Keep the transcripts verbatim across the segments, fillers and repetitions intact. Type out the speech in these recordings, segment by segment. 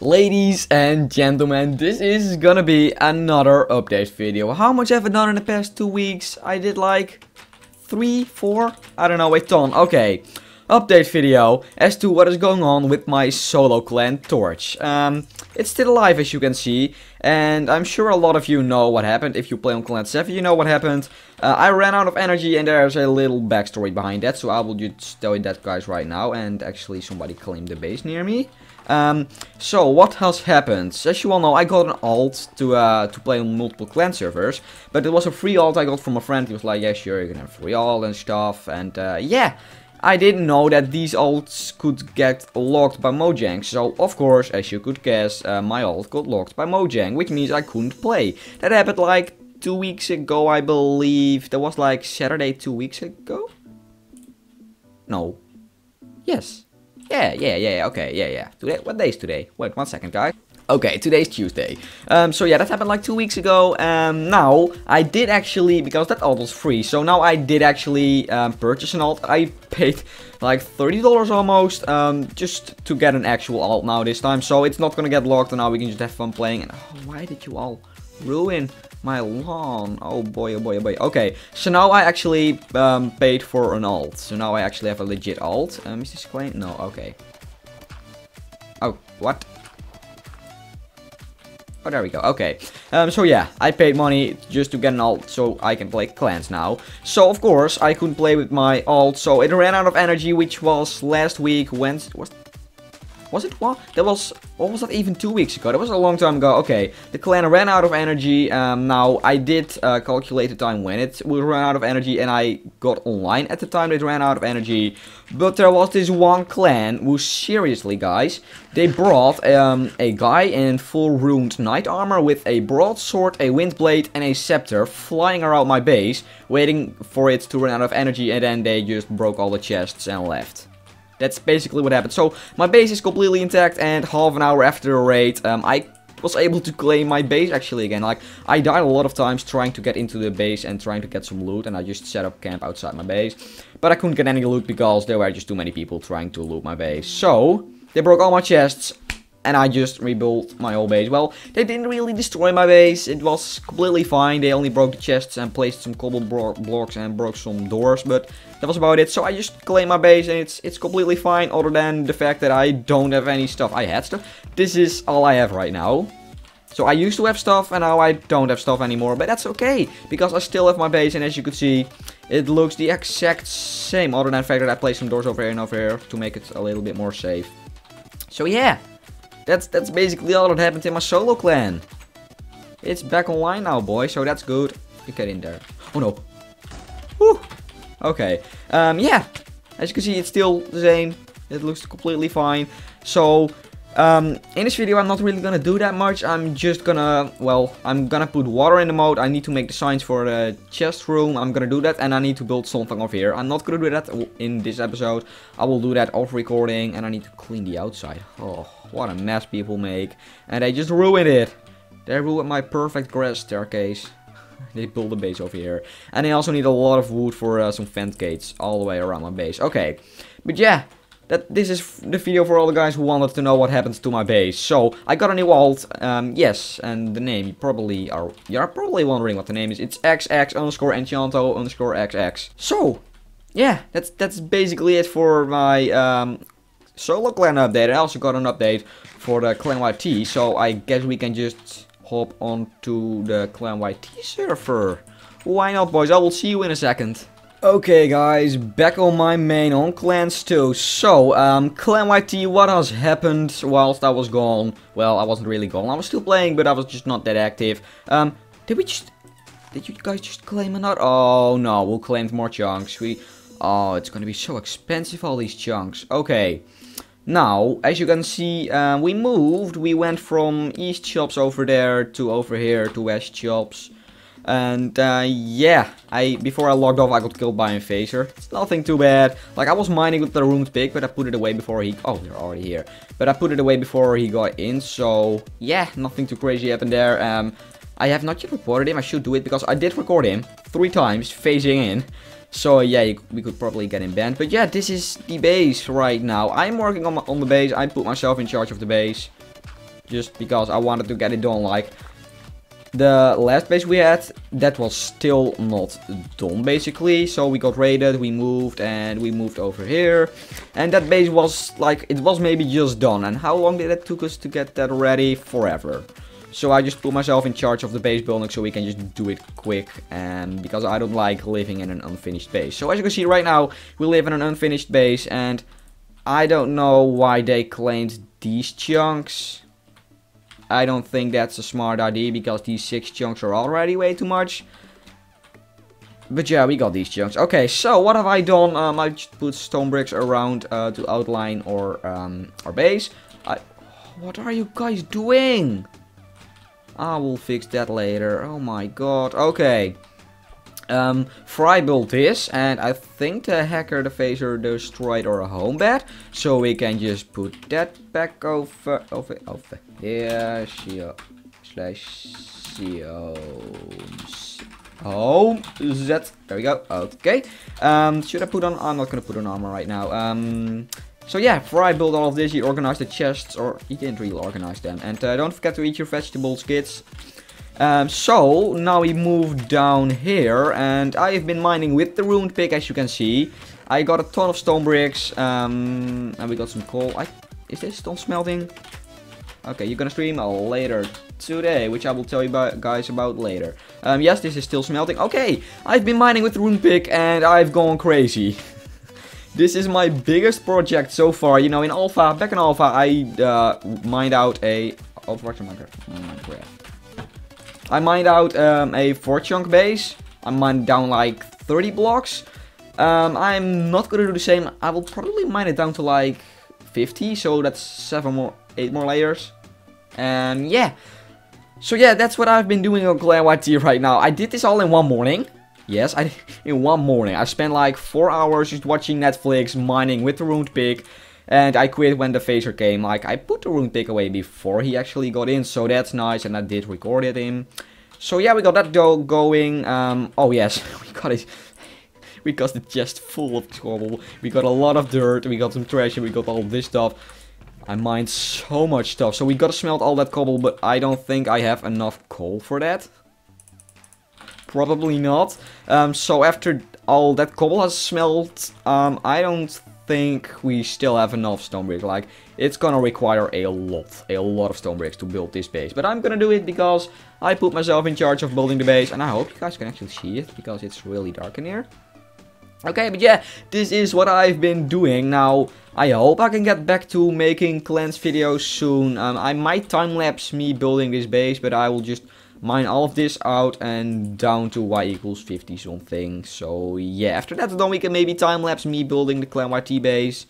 Ladies and gentlemen, this is gonna be another update video. How much have I done in the past two weeks? I did like three, four, I don't know, a ton. Okay, update video as to what is going on with my solo clan Torch. Um, it's still alive, as you can see, and I'm sure a lot of you know what happened. If you play on Clan seven, you know what happened. Uh, I ran out of energy, and there's a little backstory behind that, so I will just tell you that, guys, right now. And actually, somebody claimed the base near me. Um, so, what has happened? As you all know, I got an alt to uh, to play on multiple clan servers, but it was a free alt I got from a friend. He was like, yeah, sure, you can have free alt and stuff, and uh, yeah, I didn't know that these alts could get locked by Mojang. So, of course, as you could guess, uh, my alt got locked by Mojang, which means I couldn't play. That happened like two weeks ago, I believe. That was like Saturday two weeks ago? No. Yes. Yeah, yeah, yeah, okay, yeah, yeah. Today, what day is today? Wait, one second, guys. Okay, today's Tuesday. Um, so yeah, that happened like two weeks ago. Um, now, I did actually, because that alt was free, so now I did actually um, purchase an alt. I paid like thirty dollars almost, um, just to get an actual alt now this time. So it's not gonna get locked, and now we can just have fun playing. And oh, why did you all ruin my lawn? Oh boy, oh boy, oh boy. Okay, so now I actually um, paid for an alt. So now I actually have a legit alt. Um, is this claim? No, okay. Oh, what? Oh, there we go. Okay. Um, so yeah, I paid money just to get an alt so I can play clans now. So of course I couldn't play with my alt, so it ran out of energy, which was last week. Wednesday was was it what? That was what was that even two weeks ago? That was a long time ago. Okay, the clan ran out of energy. Um, now I did uh, calculate the time when it will run out of energy, and I got online at the time it ran out of energy. But there was this one clan who, seriously, guys, they brought um, a guy in full ruined knight armor with a broadsword, a wind blade, and a scepter flying around my base, waiting for it to run out of energy, and then they just broke all the chests and left. That's basically what happened. So, my base is completely intact, and half an hour after the raid, um, I was able to claim my base actually again. Like, I died a lot of times trying to get into the base and trying to get some loot, and I just set up camp outside my base. But I couldn't get any loot because there were just too many people trying to loot my base. So, they broke all my chests, and I just rebuilt my whole base. Well, they didn't really destroy my base. It was completely fine. They only broke the chests and placed some cobble bro blocks and broke some doors. But that was about it. So I just claimed my base, and it's it's completely fine. Other than the fact that I don't have any stuff. I had stuff. This is all I have right now. So I used to have stuff, and now I don't have stuff anymore. But that's okay, because I still have my base. And as you could see, it looks the exact same. Other than the fact that I placed some doors over here and over here to make it a little bit more safe. So yeah. That's that's basically all that happened in my solo clan. It's back online now, boy, so that's good. You get in there. Oh no. Woo! Okay. Um, yeah. As you can see, it's still the same. It looks completely fine. So, um, in this video, I'm not really gonna do that much. I'm just gonna, well, I'm gonna put water in the mode. I need to make the signs for the chest room. I'm gonna do that, and I need to build something over here. I'm not gonna do that in this episode. I will do that off recording, and I need to clean the outside. Oh. What a mess people make. And they just ruined it. They ruined my perfect grass staircase. They built a base over here. And I also need a lot of wood for uh, some vent gates all the way around my base. Okay. But yeah. That, this is the video for all the guys who wanted to know what happens to my base. So, I got a new alt. Um, yes, and the name. You probably are, you are probably wondering what the name is. It's XX underscore enchanto underscore XX. So, yeah. That's, that's basically it for my... Um, solo clan update. I also got an update for the ClanYT, so I guess we can just hop on to the ClanYT server. Why not, boys? I will see you in a second. Okay, guys, back on my main on Clans two. So, um, ClanYT, what has happened whilst I was gone? Well, I wasn't really gone. I was still playing, but I was just not that active. Um, did we just... Did you guys just claim another? Oh, no, we claimed more chunks. We... Oh, it's gonna be so expensive, all these chunks. Okay. Now, as you can see, uh, we moved. We went from East Shops over there to over here to West Shops. And uh, yeah, I before I logged off, I got killed by an invader. It's nothing too bad. Like, I was mining with the Runed Pickaxe, but I put it away before he... Oh, they're already here. But I put it away before he got in. So, yeah, nothing too crazy happened there. Um, I have not yet recorded him. I should do it because I did record him three times phasing in. So yeah, you, we could probably get him banned. But yeah, this is the base right now. I'm working on, my, on the base. I put myself in charge of the base. just because I wanted to get it done. Like, the last base we had, that was still not done basically, so we got raided, we moved, and we moved over here, and that base was like, it was maybe just done. And how long did it took us to get that ready? Forever. So I just put myself in charge of the base building so we can just do it quick, and because I don't like living in an unfinished base. So as you can see right now, we live in an unfinished base, and I don't know why they claimed these chunks. I don't think that's a smart idea, because these six chunks are already way too much. But yeah, we got these chunks. Okay, so what have I done? Um, I just put stone bricks around uh, to outline our, um, our base. I... What are you guys doing? I will fix that later. Oh my god. Okay. Um, Fry built this, and I think the hacker, the phaser, destroyed our home bed, so we can just put that back over, over, over here, co, slash, co, home, z, there we go, okay. Um, should I put on, I'm not gonna put on armor right now. Um, so yeah, Fry built all of this, he organized the chests, or he didn't really organize them, and uh, don't forget to eat your vegetables, kids. Um, so, now we move down here, and I have been mining with the Runed Pickaxe, as you can see. I got a ton of stone bricks, um, and we got some coal. I, is this stone smelting? Okay, you're gonna stream later today, which I will tell you about, guys about later. Um, yes, this is still smelting. Okay, I've been mining with the Runed Pick, and I've gone crazy. This is my biggest project so far. You know, in Alpha, back in Alpha, I uh, mined out a... Overwatch and Minecraft. Minecraft. I mined out um, a four chunk base. I mined down like thirty blocks. Um, I'm not gonna do the same. I will probably mine it down to like fifty, so that's seven more, eight more layers. And yeah, so yeah, that's what I've been doing on ClanYT right now. I did this all in one morning. Yes, I in one morning. I spent like four hours just watching Netflix, mining with the Runed Pig, and I quit when the phaser came. Like, I put the Runed Pig away before he actually got in, so that's nice, and I did record it in. So yeah, we got that go going. Um, oh yes, we got it. We got the chest full of trouble. We got a lot of dirt, we got some treasure, we got all of this stuff. I mined so much stuff, so we gotta smelt all that cobble, but I don't think I have enough coal for that. Probably not. Um, so after all that cobble has smelt, um, I don't think we still have enough stone bricks. Like, it's gonna require a lot, a lot of stone bricks to build this base, but I'm gonna do it because I put myself in charge of building the base, and I hope you guys can actually see it, because it's really dark in here. Okay, but yeah, this is what I've been doing. Now, I hope I can get back to making clans videos soon. um, I might time-lapse me building this base, but I will just mine all of this out and down to y equals fifty something. So yeah, after that's done, we can maybe time-lapse me building the ClanYT base.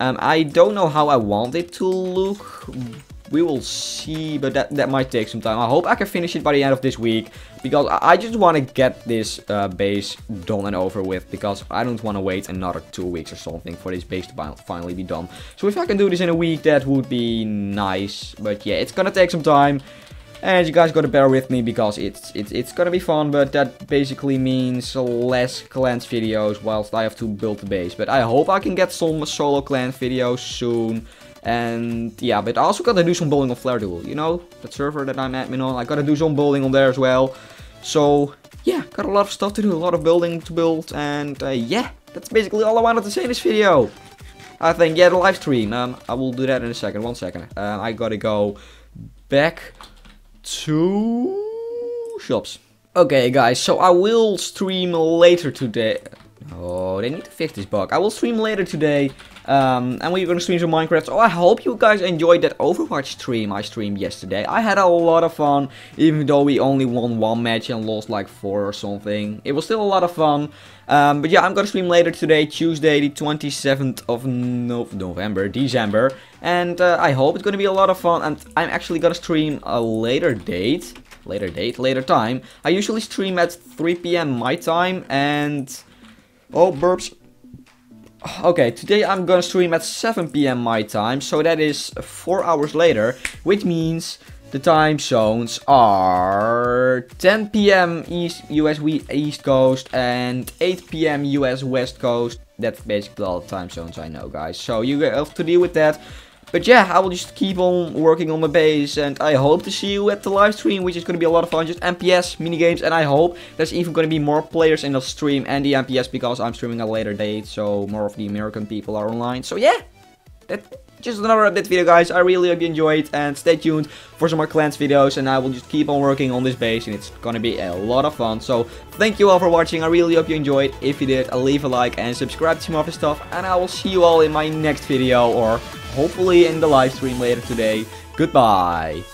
Um, I don't know how I want it to look. We will see, but that, that might take some time. I hope I can finish it by the end of this week, because I, I just want to get this uh, base done and over with, because I don't want to wait another two weeks or something for this base to finally be done. So if I can do this in a week, that would be nice. But yeah, it's gonna take some time, and you guys gotta bear with me, because it's, it's it's gonna be fun, but that basically means less clans videos whilst I have to build the base. But I hope I can get some solo clan videos soon. And yeah, but I also gotta do some building on Flare Duel, you know? That server that I'm admin on, I gotta do some building on there as well. So yeah, got a lot of stuff to do, a lot of building to build, and uh, yeah, that's basically all I wanted to say in this video. I think, yeah, the live stream, um, I will do that in a second, one second. Uh, I gotta go back two shops. Okay guys, so I will stream later today. Oh, they need to fix this bug. I will stream later today, um, and we're gonna stream some Minecraft. So I hope you guys enjoyed that Overwatch stream I streamed yesterday. I had a lot of fun, even though we only won one match and lost like four or something. It was still a lot of fun. Um, but yeah, I'm gonna stream later today, Tuesday the twenty-seventh of no November, December. And uh, I hope it's gonna be a lot of fun, and I'm actually gonna stream a later date. Later date, later time. I usually stream at three p m my time, and... oh, burps. Okay, today I'm gonna stream at seven p m my time, so that is four hours later, which means the time zones are ten p m East U S East Coast and eight p m U S West Coast. That's basically all the time zones I know, guys. So you have to deal with that. But yeah, I will just keep on working on my base, and I hope to see you at the live stream, which is going to be a lot of fun. Just M P S, minigames, and I hope there's even going to be more players in the stream and the M P S, because I'm streaming at a later date, so more of the American people are online. So yeah, that's just another update video, guys. I really hope you enjoyed, and stay tuned for some more Clans videos, and I will just keep on working on this base, and it's going to be a lot of fun. So thank you all for watching. I really hope you enjoyed. If you did, leave a like and subscribe to some of this stuff, and I will see you all in my next video, or hopefully in the live stream later today. Goodbye.